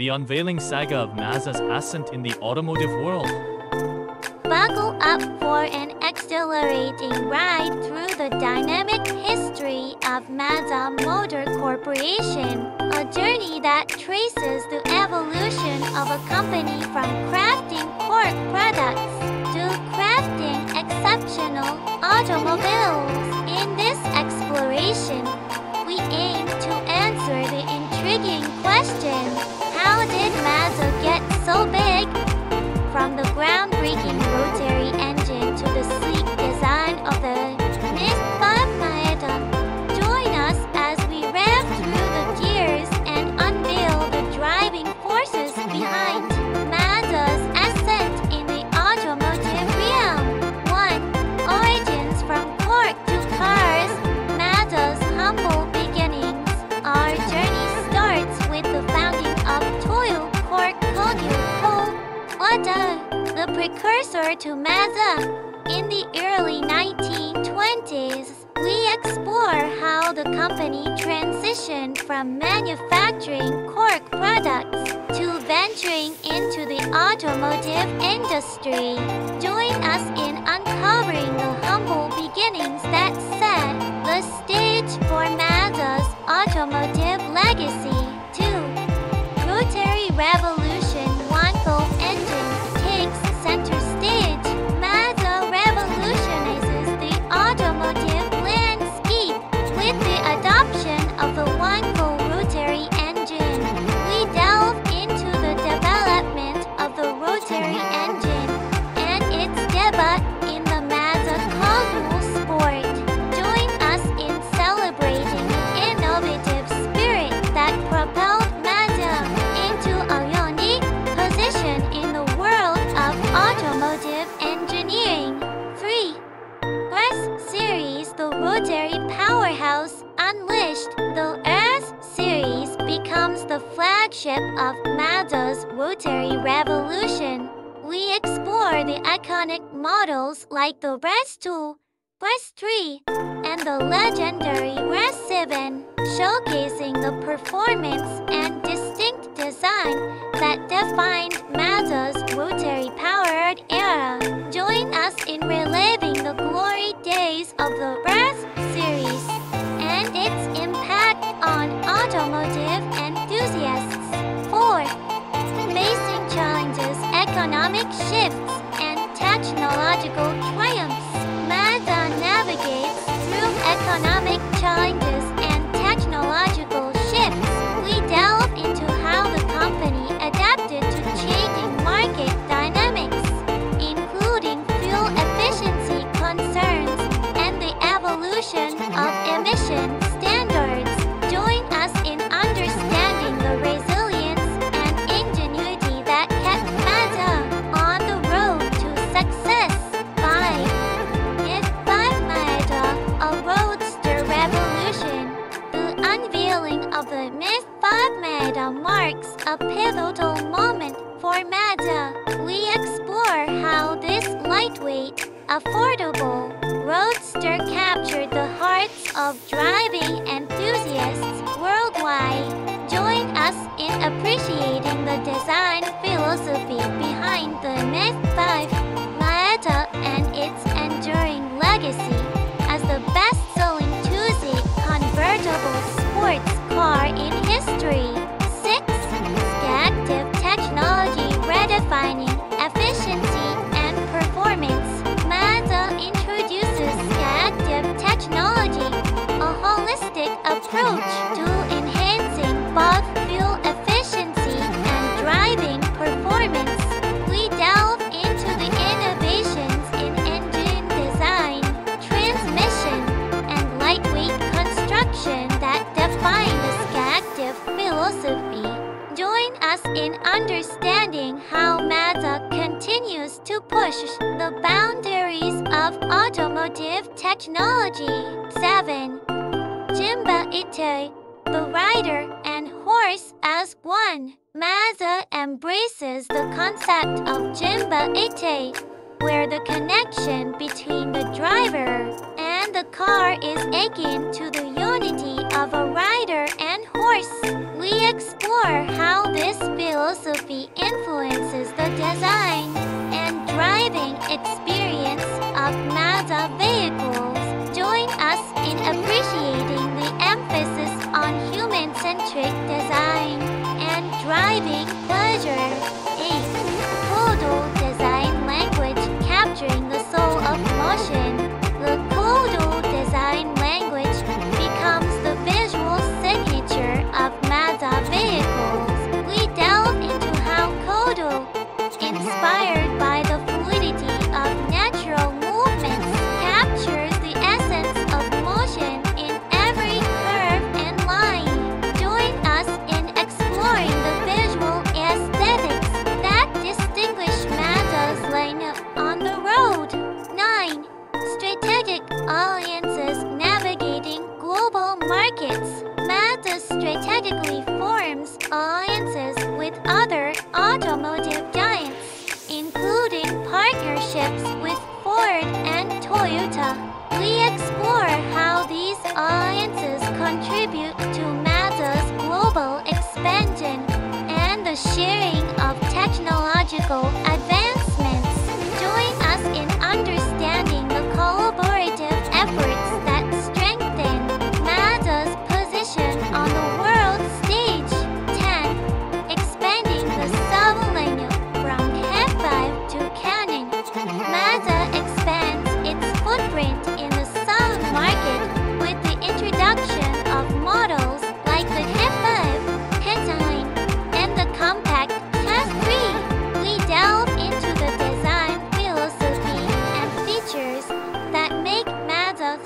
the unveiling saga of Mazda's ascent in the automotive world. Buckle up for an exhilarating ride through the dynamic history of Mazda Motor Corporation, a journey that traces the evolution of a company from crafting core products to crafting exceptional automobiles. In this exploration, we aim to answer the intriguing question, how did Mazda get so big? From the groundbreaking rotary engine to the sleek design of the MX-5 Miata, join us as we rev through the gears and unveil the driving forces behind Mazda's ascent in the automotive realm. 1. Origins from cork to cars. Mazda's humble beginnings. Our journey starts with the founding of Toyo Cork Kogyu Miata, the precursor to Mazda. In the early 1920s, we explore how the company transitioned from manufacturing cork products to venturing into the automotive industry. Join us in uncovering the humble beginnings that set the stage for Mazda's automotive legacy. 2. Rotary Revolution. One-full engine takes center stage. Mazda revolutionizes the automotive landscape with the adoption of the one-full rotary engine. We delve into the development of the rotary engine and its debut in the Mazda Cosmo Sport. Join us in celebrating the innovative spirit that propelled in the world of automotive engineering. 3. RS Series, the rotary powerhouse unleashed. The RS Series becomes the flagship of Mazda's rotary revolution. We explore the iconic models like the RX-2, RX-3, and the legendary RX-7, showcasing the performance and distinct design that defined Mazda's rotary-powered era. Join us in reliving the glory days of the RX series and its impact on automotive enthusiasts. 4. Facing challenges, economic shifts, and technological triumphs. Mazda navigates through economic challenges and technological shifts. We delve into how the company adapted to changing market dynamics, including fuel efficiency concerns and the evolution of emission standards. Join us in understanding the resilience and ingenuity that kept Mazda on the road to success. 5. Of the MX-5 Miata marks a pivotal moment for Mazda. We explore how this lightweight, affordable roadster captured the hearts of driving enthusiasts worldwide. Join us in appreciating the design philosophy behind the MX-5 Miata and its enduring legacy as the best-selling two-seat convertible sports car in history. 6. SkyActiv technology redefining efficiency and performance. Mazda introduces SkyActiv technology, a holistic approach to enhancing both fuel efficiency and driving performance. We delve into the innovations in engine design, transmission, and lightweight construction that define the SkyActiv philosophy. Join us in understanding how Mazda continues to push the boundaries of automotive technology. 7. Jinba Ittai, the rider and horse as one. Mazda embraces the concept of Jinba Ittai, where the connection between the driver and the car is akin to the unity of a rider and horse. We we explore how this philosophy influences the design and driving experience of Mazda vehicles. Join us in appreciating the emphasis on human-centric design and driving pleasure. 8. Kodo design language, capturing the soul of motion. The Kodo design language becomes the visual signature of Mazda vehicles. We delve into how Kodo, inspired by the fluidity of natural movements, captures the essence of motion in every curve and line. Join us in exploring the visual aesthetics that distinguish Mazda's lineup on the road. 9. Strategic alliances, navigating global markets. Mazda strategically forms alliances with other automotive giants, including partnerships with Ford and Toyota. We explore how these alliances contribute to Mazda's global expansion and the sharing of technological advancements. Join us in understanding the collaborative efforts that strengthen Mazda's position on the world stage. 10. Expanding the sub-lineup from K5 to Canon. Mazda expands its footprint in the sub market with the introduction of models like the K5, K9, and the compact K3. We delve into the design philosophy and features that make Mazda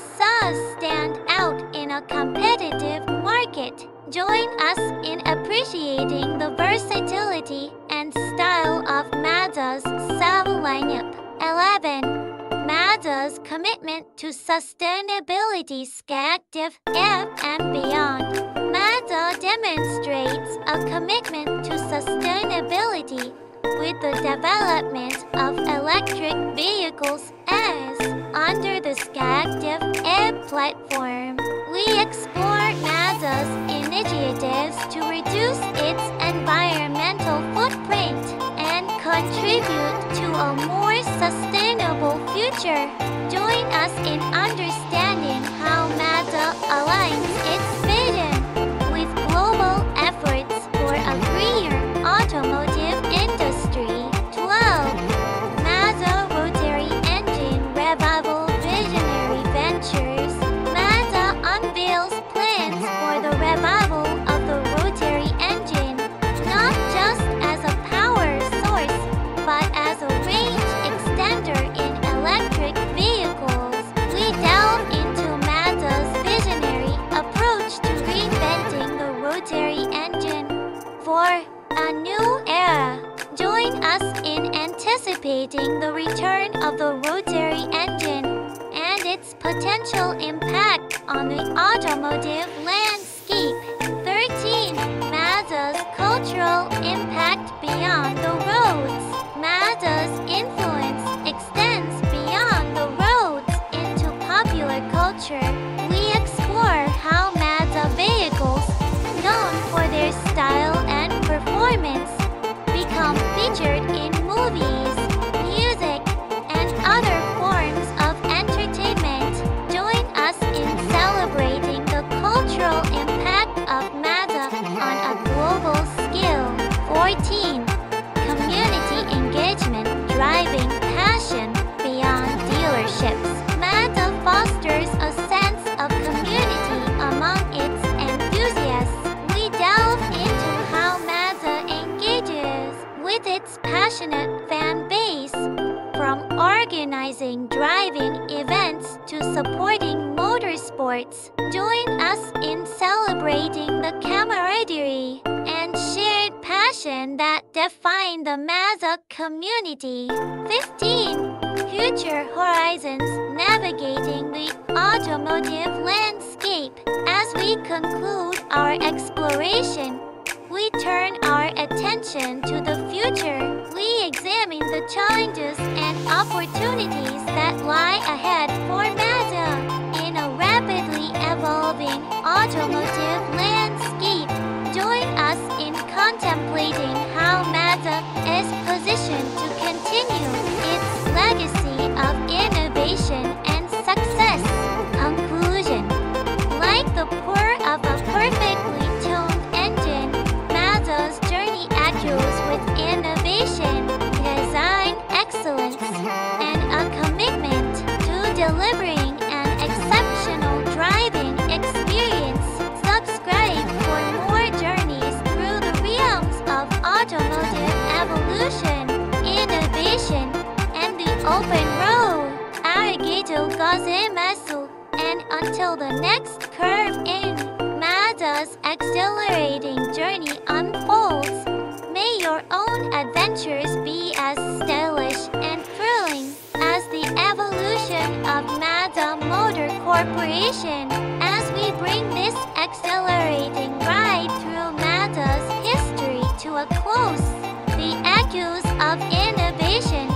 stand out in a competitive market. Join us in appreciating the versatility and style of Mazda's SUV lineup. 11. Mazda's commitment to sustainability, SkyActiv, and beyond. Mazda demonstrates a commitment to sustainability with the development of electric vehicles as under the SkyActiv platform. We explore Mazda's initiatives to reduce its environmental footprint and contribute to a more sustainable future. Join us in understanding how Mazda aligns its vision with global efforts for a greener automotive industry. 12. Mazda Rotary Engine Revival, visionary ventures. Mazda unveils plans for the revival of the rotary engine, not just as a power source, but as a range extender in electric vehicles. We delve into Mazda's visionary approach to reinventing the rotary engine for a new era. Join us in anticipating the return of the rotary engine and its potential impact on the automotive landscape. 13. Mazda's cultural impact beyond the roads. Mazda's influence extends beyond the roads into popular culture. We explore how Mazda vehicles, known for their style and performance, become featured in movies, music, and other forms of entertainment. Join us in celebrating the cultural impact of Mazda on a global scale. 14. Community engagement, driving passion beyond dealerships. Mazda fosters a sense of community among its enthusiasts. We delve into how Mazda engages with its passionate fan base, from organizing driving events to supporting motorsports. Join us in celebrating the camaraderie and shared passion that define the Mazda community. 15. Future horizons, navigating the automotive landscape. As we conclude our exploration, we turn our attention to the future. We examine the challenges and opportunities that lie ahead for Mazda in a rapidly evolving automotive landscape. Join us contemplating how Mazda is positioned to continue its legacy of innovation and success. Conclusion: like the purr of a perfectly tuned engine, Mazda's journey echoes with innovation, design excellence, and a commitment to delivering an exceptional driving experience. Subscribe for more journeys through the realms of automotive evolution, innovation, and the open road. Arigato gozaimasu, and until the next curve in Mazda's exhilarating journey unfolds, may your own adventures be as stylish and thrilling as the evolution of Mazda Motor Corporation, as we bring this exhilarating ride through Mazda's history to a close. The echoes of innovation